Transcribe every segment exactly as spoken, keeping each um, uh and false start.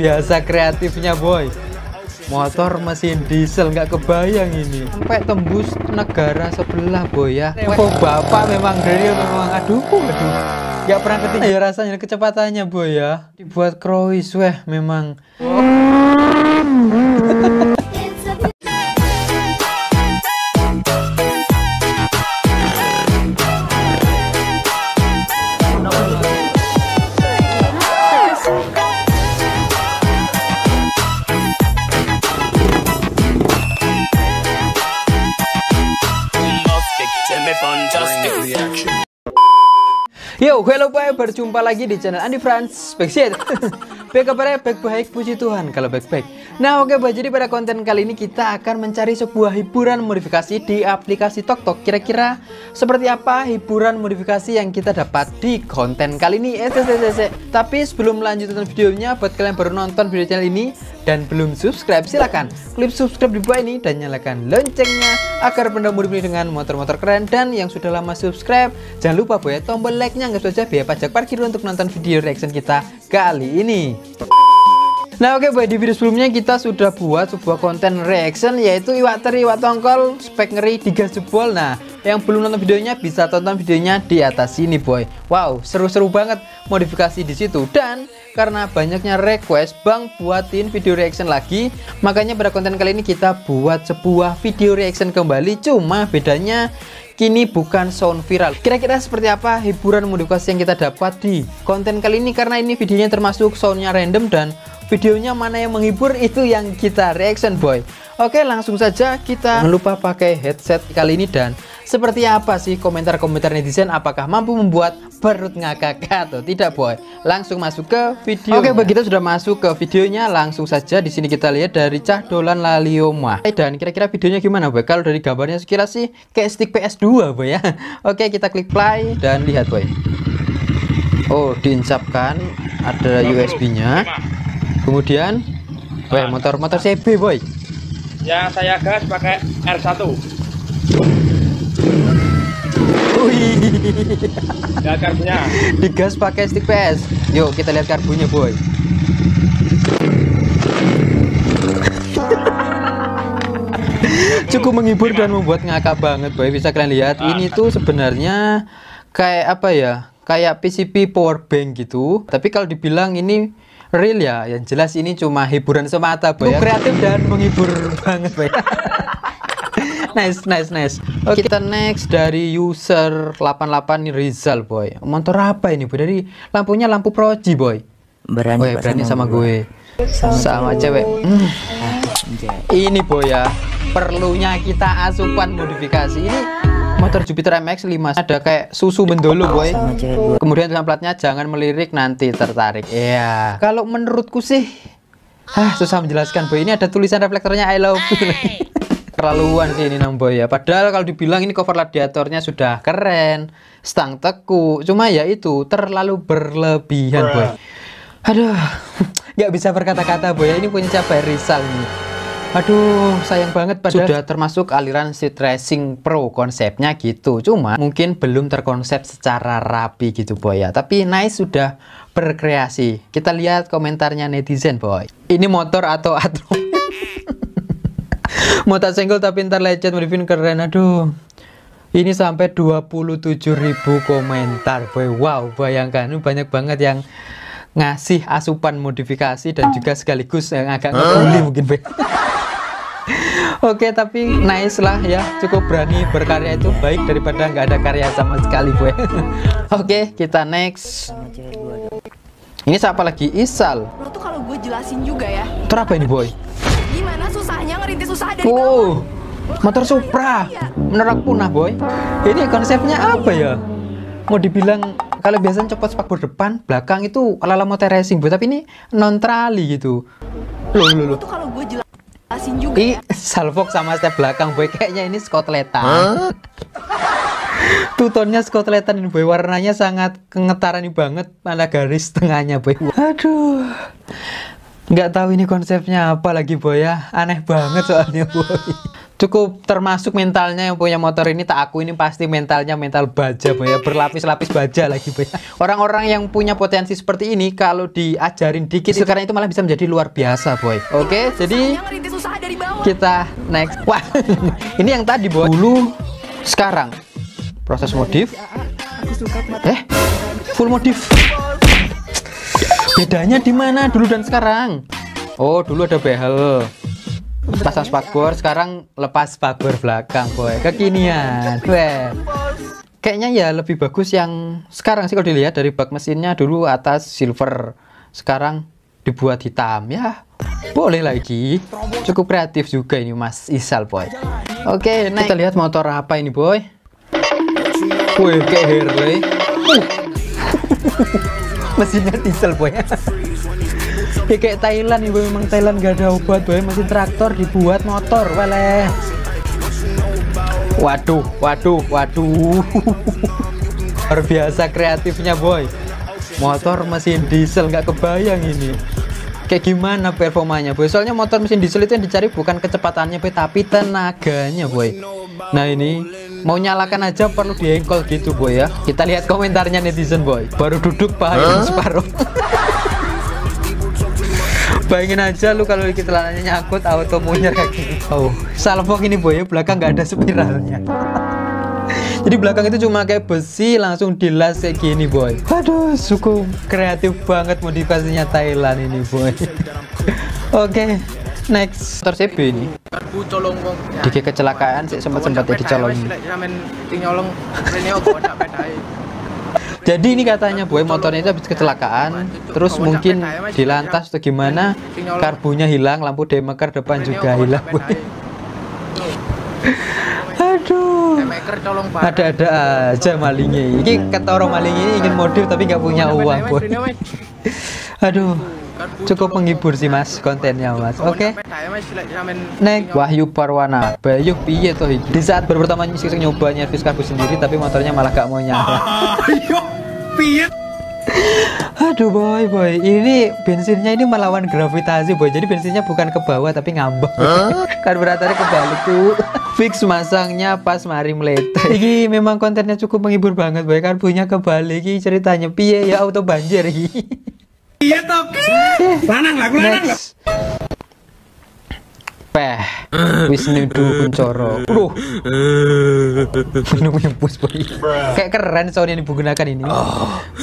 biasa kreatifnya boy. Motor mesin diesel, nggak kebayang ini sampai tembus negara sebelah boy ya. Tempo bapak memang drill, memang aduh aduh nggak pernah ketinggian ya rasanya kecepatannya boy ya. Dibuat krois weh memang. Oh. Yo, hello boy, berjumpa lagi di channel Andy Franz. Baik sih, baik kabarnya, baik baik, puji Tuhan kalau baik baik. Nah oke boy, jadi pada konten kali ini kita akan mencari sebuah hiburan modifikasi di aplikasi Tok Tok. Kira-kira seperti apa hiburan modifikasi yang kita dapat di konten kali ini? Eh, tapi sebelum melanjutkan videonya, buat kalian baru nonton video channel ini dan belum subscribe, silahkan klik subscribe di bawah ini dan nyalakan loncengnya agar benda mudah dengan motor-motor keren. Dan yang sudah lama subscribe, jangan lupa boy tombol like-nya. Anggap saja biaya pajak parkir untuk nonton video reaction kita kali ini. Nah oke boy, di video sebelumnya kita sudah buat sebuah konten reaction, yaitu iwak teri iwak tongkol spek ngeri tiga jebol. Nah yang belum nonton videonya bisa tonton videonya di atas sini boy. Wow, seru-seru banget modifikasi di situ. Dan karena banyaknya request bang buatin video reaction lagi, makanya pada konten kali ini kita buat sebuah video reaction kembali. Cuma bedanya kini bukan sound viral. Kira-kira seperti apa hiburan modifikasi yang kita dapat di konten kali ini? Karena ini videonya termasuk soundnya random dan videonya mana yang menghibur itu yang kita reaction boy. Oke langsung saja, kita jangan lupa pakai headset kali ini. Dan seperti apa sih komentar-komentar netizen, apakah mampu membuat perut ngakak atau tidak boy? Langsung masuk ke video. Oke boy, kita sudah masuk ke videonya. Langsung saja di sini kita lihat dari cah dolan Lalioma. Dan kira-kira videonya gimana boy? Kalau dari gambarnya sekilas sih kayak stick P S dua boy ya. Oke kita klik play dan lihat boy. Oh diincapkan, ada U S B-nya. Kemudian boy, motor-motor C B boy. Yang saya gas pakai R satu. Wih. Ya, karbunya. Digas pakai stick P S. Yuk kita lihat karbunya boy. Cukup menghibur dan membuat ngakak banget boy. Bisa kalian lihat ini tuh sebenarnya kayak apa ya? Kayak P C B power bank gitu. Tapi kalau dibilang ini real ya, yang jelas ini cuma hiburan semata boy. Kreatif dan menghibur banget boy. Nice, nice, nice. Oke, kita next dari user delapan delapan Rizal boy. Motor apa ini boy? Dari lampunya lampu proji boy. Berani, boy, berani sama gue, sama cewek. Hmm. Ini boy ya, perlunya kita asupan modifikasi. Ini motor Jupiter M X lima ada kayak susu bendolo boy. Kemudian tulisan platnya jangan melirik nanti tertarik. Iya. Yeah. Kalau menurutku sih, ah susah menjelaskan boy. Ini ada tulisan reflektornya I love you. Terlaluan sih ini nang boy ya. Padahal kalau dibilang ini cover radiatornya sudah keren, stang tekuk, cuma ya itu terlalu berlebihan boy. Aduh, nggak bisa berkata-kata boy. Ini punya cabai Rizal ini. Aduh, sayang banget. Padahal sudah termasuk aliran street racing pro konsepnya gitu. Cuma mungkin belum terkonsep secara rapi gitu boy ya. Tapi nice, sudah berkreasi. Kita lihat komentarnya netizen boy. Ini motor atau atau mau tak senggol tapi ntar lecet modifin keren. Aduh, ini sampai dua puluh tujuh ribu komentar boy. Wow, bayangkan ini banyak banget yang ngasih asupan modifikasi dan juga sekaligus yang agak ngebully mungkin boy. Oke, tapi nice lah ya, cukup berani berkarya itu baik daripada nggak ada karya sama sekali boy. Oke kita next. Ini siapa lagi? Isal. Lo tuh kalau gue jelasin juga ya. Terapa ini boy? Susah dari oh, motor Supra menerak punah boy. Ini konsepnya apa ya? Mau dibilang kalau biasanya copot spakbor depan, belakang itu ala-ala motor racing boy. Tapi ini non trali gitu. Loh loh loh. Ini salvok sama step belakang boy. Kayaknya ini skotletan. Huh? Tutonnya skotletan ini boy. Warnanya sangat kengetaran banget. Mana garis tengahnya boy. Aduh. Nggak tahu ini konsepnya apa lagi boy ya. Aneh banget soalnya boy. cukup termasuk mentalnya yang punya motor ini, tak aku ini pasti mentalnya mental baja ya, berlapis-lapis baja lagi. Orang-orang yang punya potensi seperti ini kalau diajarin dikit sekarang itu malah bisa menjadi luar biasa, boy. Oke, jadi kita next. Wah, ini yang tadi, boy. Dulu sekarang proses modif. Eh, full modif. Bedanya di mana dulu dan sekarang? Oh, dulu ada behel. Pasang spakbor, sekarang lepas spakbor belakang, boy. Kekinian, boy. Kayaknya ya lebih bagus yang sekarang sih kalau dilihat dari bak mesinnya. Dulu atas silver, sekarang dibuat hitam ya. Boleh lagi. Cukup kreatif juga ini Mas Isal, boy. Oke, okay, kita lihat motor apa ini, boy. Wih, kayak Harley. Uh. Mesinnya diesel, boy. Ya kayak Thailand ya, memang Thailand gak ada obat, boy. Mesin traktor dibuat motor, weleh. Waduh, waduh, waduh. Luar biasa kreatifnya, boy. Motor mesin diesel, gak kebayang ini kayak gimana performanya, boy. Soalnya motor mesin diesel itu yang dicari bukan kecepatannya, boy, tapi tenaganya, boy. Nah ini mau nyalakan aja perlu diengkol gitu, boy ya. Kita lihat komentarnya netizen, boy. Baru duduk paham huh? Separuh. Bayangin aja lu kalau dikit celananya nyangkut auto munyer kayak gini. Oh, salvo ini, boy, belakang nggak ada spiralnya. Jadi belakang itu cuma kayak besi langsung dilas kayak gini, boy. Aduh, cukup kreatif banget modifikasinya Thailand ini, boy. Oke, okay, next. Motor C B ini dikit kecelakaan sih, sempat-sempatnya dicolongin. Jadi ini katanya, boy, motornya itu habis kecelakaan, terus mungkin dilantas atau gimana, karbunya hilang, lampu demaker depan juga hilang, boy. Aduh, ada-ada aja malingnya. Ini kata orang maling ini ingin modif tapi nggak punya uang, boy. Aduh, cukup menghibur sih, Mas, kontennya, Mas. Oke, okay, next. Wahyu Parwana Bayu piye toh, di saat baru pertama nyoba nyervis karbu sendiri tapi motornya malah gak mau nyala. Aduh, boy, boy, ini bensinnya ini melawan gravitasi, boy. Jadi bensinnya bukan ke bawah tapi ngambek. Huh? Karburatornya kebalik tuh. Fix masangnya pas mari meletek. Ini memang kontennya cukup menghibur banget, boy. Karbunya kebalik, ini ceritanya piye ya, auto banjir. Iya, Tok. Lanang lagu lanang. Peh, wis nudu kuncoro. Aduh. Minumnya push, boy. Kayak keren sound yang digunakan ini.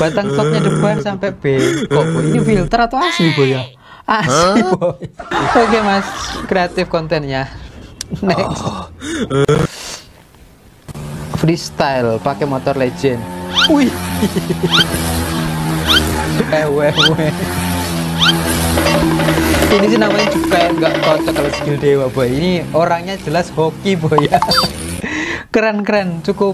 Batang stoknya depan sampai bengkok. Ini filter atau asli, boy ya? Asli, boy. Oke, Mas, kreatif kontennya. Next. Freestyle pakai motor legend. Wih. Ewe, ewe. Ini sih namanya juga nggak cocok kalau skill dewa, boy. Ini orangnya jelas hoki, boy ya. Keren-keren, cukup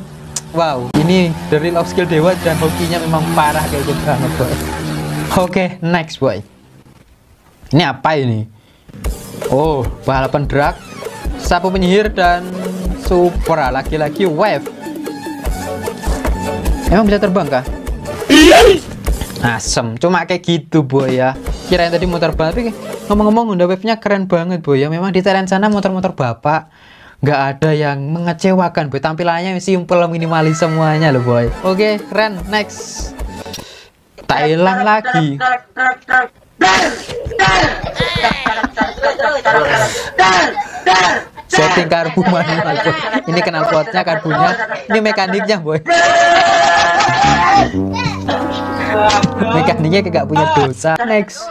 wow. Ini the real of skill dewa dan hokinya memang parah kayak gitu banget, boy. Oke, okay, next, boy. Ini apa ini? Oh, balapan drag, sapu penyihir dan Supra, lagi-lagi Wave. Emang bisa terbang kah? Asem, cuma kayak gitu, boy ya. Kirain tadi motor banget, tapi ngomong-ngomong Honda Wave-nya keren banget, boy ya. Memang di Thailand sana motor-motor bapak nggak ada yang mengecewakan, boy. Tampilannya simple, minimalis semuanya loh, boy. Oke, okay, keren. Next, Thailand lagi. Setting karbu manual, boy. Ini kenal potnya, karbunya, ini mekaniknya, boy. Mekaniknya kayak gak punya dosa. Next,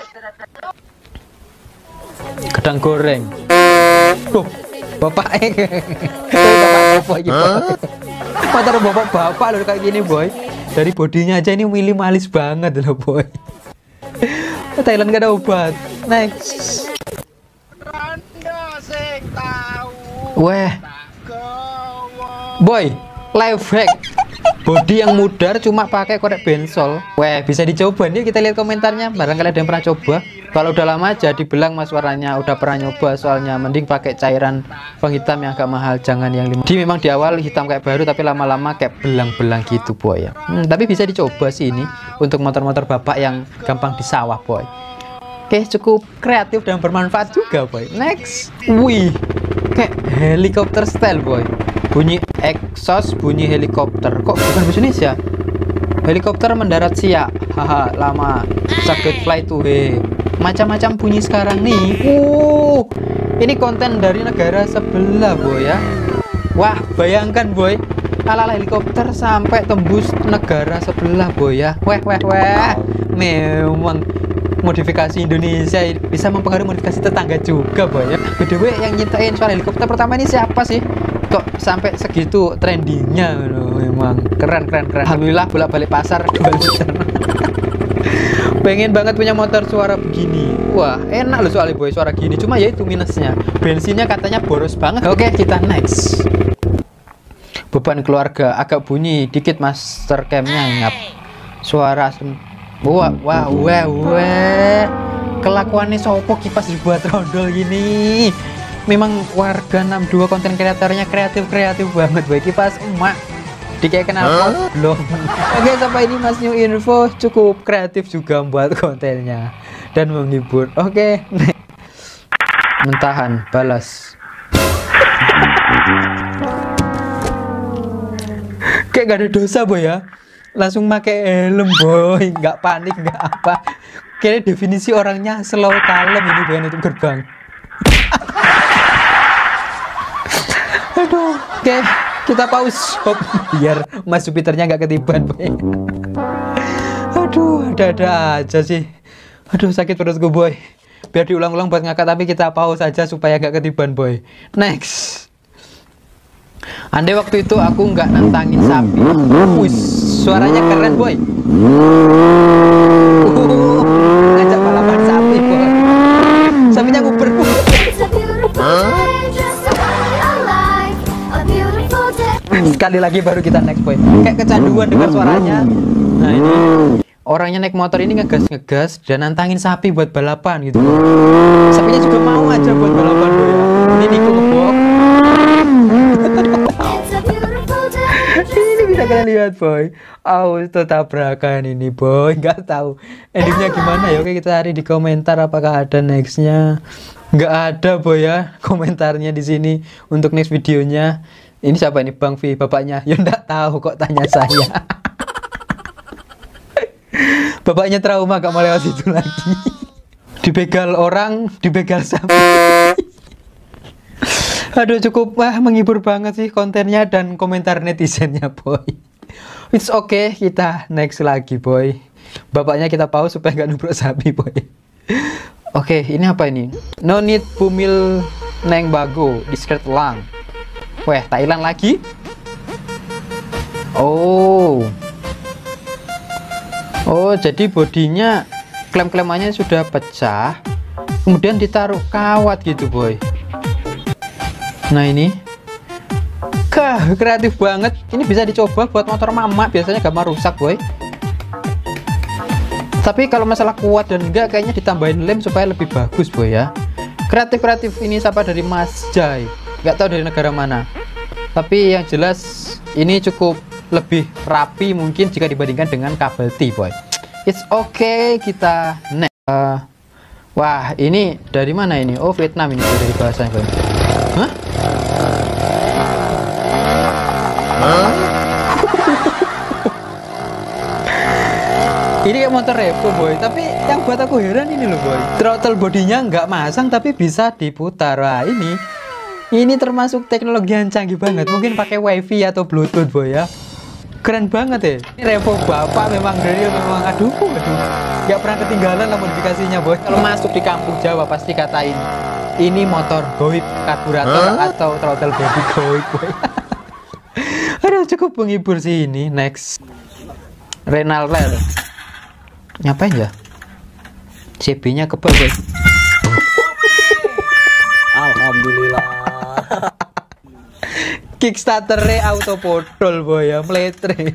gedang goreng. Duh, bapak eh bapak gitu. Motor bapak bapak loh kayak gini, boy. Dari bodinya aja ini minimalis banget loh, boy. Thailand gak ada obat. Next, weh, boy, life hack. Bodi yang mudar cuma pakai korek bensol. Weh, bisa dicoba nih, kita lihat komentarnya. Barangkali ada yang pernah coba. Kalau udah lama aja dibilang, Mas, warnanya udah pernah nyoba. Soalnya mending pakai cairan penghitam yang agak mahal, jangan yang lima. Di memang di awal hitam kayak baru, tapi lama-lama kayak belang-belang gitu, boy ya. Hmm, tapi bisa dicoba sih ini untuk motor-motor bapak yang gampang di sawah, boy. Oke, cukup kreatif dan bermanfaat juga, boy. Next, wih, pakai helikopter style boy, bunyi exhaust, bunyi helikopter. Kok bukan bahasa Indonesia? Helikopter mendarat siap, haha lama sakit fly to wave. Macam-macam bunyi sekarang nih. Uh ini konten dari negara sebelah boy ya. Wah bayangkan boy, ala-ala helikopter sampai tembus negara sebelah boy ya. Weh weh weh, memang modifikasi Indonesia bisa mempengaruhi modifikasi tetangga juga boy ya. B T W yang nyiptain soal helikopter pertama ini siapa sih, kok sampai segitu trendingnya? Memang keren keren keren. Alhamdulillah bolak-balik pasar dua liter. Pengen banget punya motor suara begini. Wah enak loh soalnya boy suara gini, cuma ya itu minusnya, bensinnya katanya boros banget. Oke kita next. Beban keluarga agak bunyi dikit master camnya, ngap suara asem. Wah wah wah wah, kelakuannya sopo kipas dibuat rondol gini. Memang warga enam dua konten kreatornya kreatif-kreatif banget boy. Kipas emak dikek kenal huh? Belum. Oke sampai ini Mas New Info cukup kreatif juga buat kontennya dan menghibur. Oke mentahan balas. Kayak gak ada dosa boy ya, langsung pakai helm boy, nggak panik nggak apa. Kayak definisi orangnya slow kalem ini bukan itu gerbang. Aduh, oke kita pause hop, biar Mas Jupiternya nggak ketiban boy. Aduh ada-ada aja sih, aduh sakit perutku boy. Biar diulang-ulang buat ngakak tapi kita pause aja supaya nggak ketiban boy. Next. Andai waktu itu aku nggak nantangin sapi. Wih, suaranya keren boy. Uhuh, ngajak balapan sapi boy. Sapinya nguber. Sekali lagi baru kita next boy. Kayak kecanduan dengar suaranya. Nah ini orangnya naik motor ini ngegas-ngegas dan nantangin sapi buat balapan gitu boy. Sapinya juga mau aja buat balapan boy. Ini Niko ngebok. Ini bisa kalian lihat boy, auto tabrakan ini boy. Nggak tahu endingnya gimana ya. Oke kita cari di komentar apakah ada nextnya. Nggak ada boy ya komentarnya di sini untuk next videonya. Ini siapa ini, Bang V bapaknya? Ya nggak tahu kok tanya saya. Bapaknya trauma gak mau lewat situ lagi. Dibegal orang, dibegal sapi. Aduh cukup ah, menghibur banget sih kontennya dan komentar netizennya boy. It's okay, kita next lagi boy. Bapaknya kita pause supaya nggak nubruk sapi boy. Oke okay, ini apa ini? No need bumil neng bago diskret lang. Weh tak hilang lagi. Oh oh jadi bodinya klem-klemannya sudah pecah kemudian ditaruh kawat gitu boy. Nah ini kah kreatif banget. Ini bisa dicoba buat motor mama, biasanya gampang rusak boy. Tapi kalau masalah kuat dan enggak kayaknya ditambahin lem supaya lebih bagus boy ya. Kreatif-kreatif ini siapa dari Mas Jai, nggak tahu dari negara mana. Tapi yang jelas ini cukup lebih rapi mungkin jika dibandingkan dengan kabel T boy. It's okay kita next. Uh, wah ini dari mana ini? Oh Vietnam ini dari bahasanya boy. Hah? Huh? Ini kayak motor Revo boy, tapi yang buat aku heran ini loh boy, throttle bodinya nggak masang tapi bisa diputar. Wah ini ini termasuk teknologi yang canggih banget, mungkin pakai wifi atau bluetooth boy ya. Keren banget ya ini Revo bapak, memang dari memang aduh aduh nggak pernah ketinggalan lah modifikasinya boy. Kalau masuk di kampung Jawa pasti katain ini motor goib, karburator huh? Atau throttle body goib boy. Aduh cukup menghibur sih ini. Next renal rel. Ngapain ya? C B nya kebal boy. Alhamdulillah. Kickstarter-nya autopodol boy ya, meletre.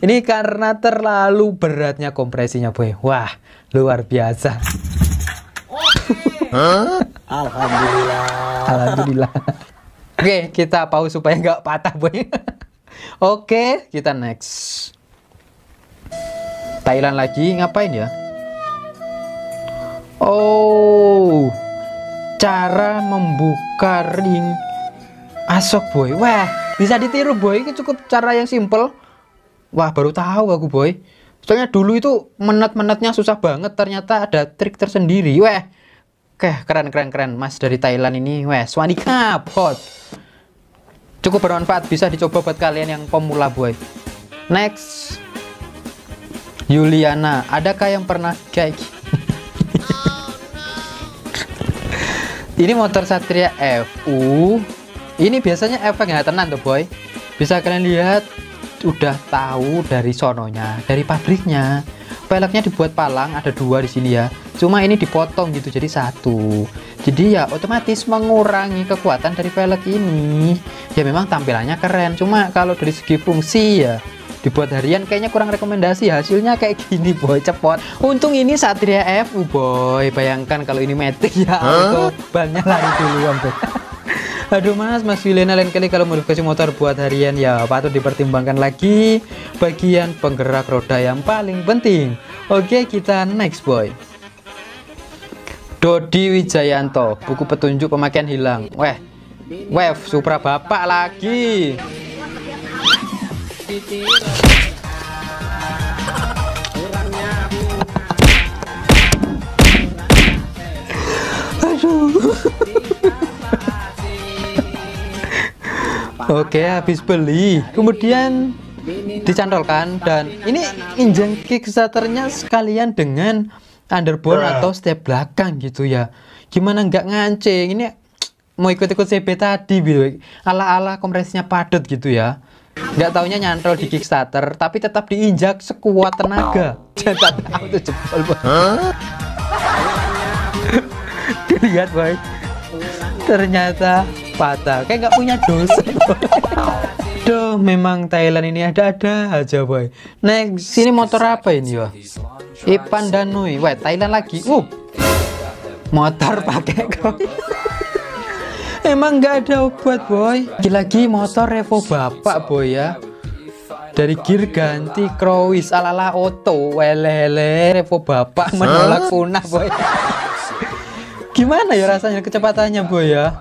Ini karena terlalu beratnya kompresinya boy. Wah luar biasa. Huh? Alhamdulillah. Alhamdulillah. Oke kita pause supaya nggak patah boy. Oke kita next. Thailand lagi, ngapain ya? Oh, cara membuka ring asok, boy. Wah, bisa ditiru, boy. Ini cukup cara yang simple. Wah, baru tahu aku, boy. Soalnya dulu itu menet-menetnya susah banget, ternyata ada trik tersendiri. Wah, oke, keren keren keren mas dari Thailand ini. Wah, swanika pot. Cukup bermanfaat, bisa dicoba buat kalian yang pemula, boy. Next, Yuliana, adakah yang pernah kayak ini motor Satria F U ini biasanya efek tenan tuh, boy. Bisa kalian lihat, udah tahu dari sononya, dari pabriknya. Peleknya dibuat palang, ada dua di sini ya, cuma ini dipotong gitu jadi satu. Jadi ya otomatis mengurangi kekuatan dari pelek ini. Ya memang tampilannya keren, cuma kalau dari segi fungsi ya dibuat harian kayaknya kurang rekomendasi. Hasilnya kayak gini, boy, cepot. Untung ini Satria F U, boy. Bayangkan kalau ini metik ya, huh? Bannya lari dulu ampe. Aduh mas, mas Yuliana, lain kali kalau modifikasi motor buat harian ya patut dipertimbangkan lagi bagian penggerak roda yang paling penting. Oke, kita next, boy. Dodi Wijayanto, buku petunjuk pemakaian hilang. Weh, Wave Supra bapak lagi. Aduh. Oke, habis beli kemudian dicantolkan, dan ini injang kickstarternya sekalian dengan underbone atau step belakang gitu ya. Gimana nggak ngancing, ini mau ikut-ikut C B tadi, ala-ala kompresinya padat gitu ya. Nggak taunya nyantol di Kickstarter tapi tetap diinjak sekuat tenaga. Jangan tahu tuh jempol, boy. Lihat, boy, ternyata patah, kayak nggak punya dosa. Duh, memang Thailand ini ada-ada aja, boy. Next, sini motor apa ini ya? Ipan Danui, wah Thailand lagi. Uh, motor pakai kok. Emang nggak ada obat, boy. Lagi-lagi motor Revo bapak, boy ya. Dari gear ganti Crois ala-ala Oto, welele. Revo bapak menolak punah, boy. Gimana ya rasanya kecepatannya, boy ya?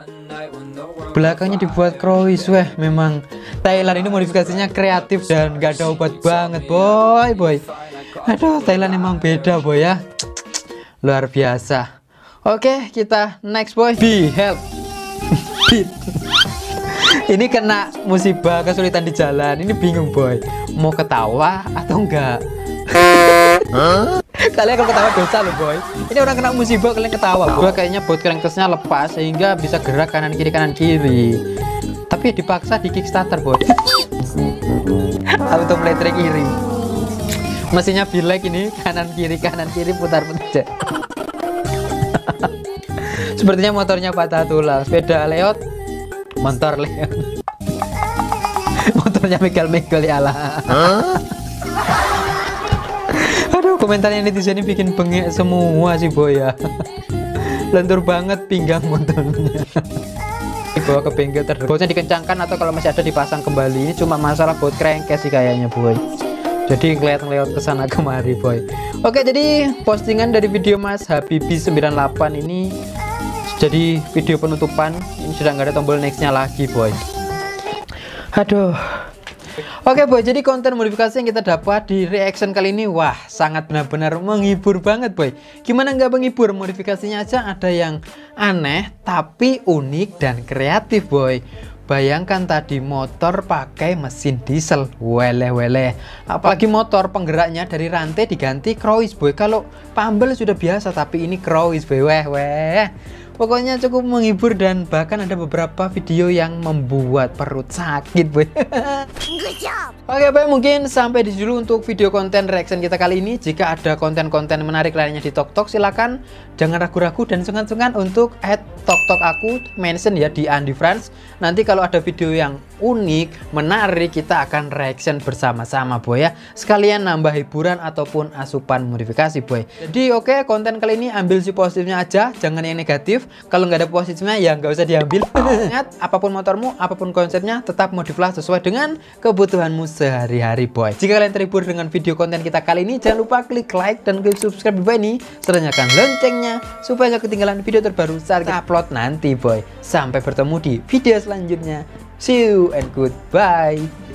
Belakangnya dibuat Crois, weh. Memang Thailand ini modifikasinya kreatif dan gak ada obat banget, boy boy. Aduh, Thailand emang beda, boy ya. Luar biasa. Oke, kita next, boy. Be help. Ini kena musibah kesulitan di jalan. Ini bingung, boy. Mau ketawa atau enggak? Kalian kalau ketawa dosa loh, boy. Ini orang kena musibah kalian ketawa. Gue kayaknya buat crankcase-nya lepas sehingga bisa gerak kanan kiri kanan kiri. Tapi dipaksa di Kickstarter, boy. Auto play kiri. Mesinnya bilek ini, kanan kiri kanan kiri putar putar. Sepertinya motornya patah tulang. Sepeda leot, motor leot. Motornya megal-megal ya lah. Aduh, komentarnya netizen ini bikin bengek semua sih, boy ya. Lentur banget pinggang motornya. Dibawa ke bengkel, terusnya dikencangkan atau kalau masih ada dipasang kembali. Ini cuma masalah buat crankcase sih kayaknya, boy. Jadi kelihatan lewat kesana kemari, boy. Oke, jadi postingan dari video mas Habibi sembilan delapan ini jadi video penutupan. Ini sudah nggak ada tombol nextnya lagi, boy. Aduh. Oke, boy, jadi konten modifikasi yang kita dapat di reaction kali ini, wah, sangat benar-benar menghibur banget, boy. Gimana nggak menghibur, modifikasinya aja ada yang aneh tapi unik dan kreatif, boy. Bayangkan tadi motor pakai mesin diesel, weleh-weleh. Apalagi motor penggeraknya dari rantai diganti Crois, boy. Kalau Pambel sudah biasa tapi ini Crois, boy, weh-weh. Pokoknya cukup menghibur dan bahkan ada beberapa video yang membuat perut sakit, boy. Oke, boy, mungkin sampai di dulu untuk video konten reaction kita kali ini. Jika ada konten-konten menarik lainnya di Tok Tok, silakan jangan ragu-ragu dan sungkan-sungkan untuk add Tok Tok aku, mention ya di Andy Franz. Nanti kalau ada video yang unik, menarik, kita akan reaction bersama-sama boy ya. Sekalian nambah hiburan ataupun asupan modifikasi boy. Jadi oke, okay, konten kali ini ambil si positifnya aja, jangan yang negatif. Kalau nggak ada positifnya ya nggak usah diambil. Ingat, apapun motormu, apapun konsepnya, tetap modiflah sesuai dengan kebutuhanmu sehari-hari boy. Jika kalian terhibur dengan video konten kita kali ini, jangan lupa klik like dan klik subscribe di bawah ini, serta nyalakan loncengnya supaya nggak ketinggalan video terbaru saat kita upload nanti boy. Sampai bertemu di video selanjutnya. See you and goodbye.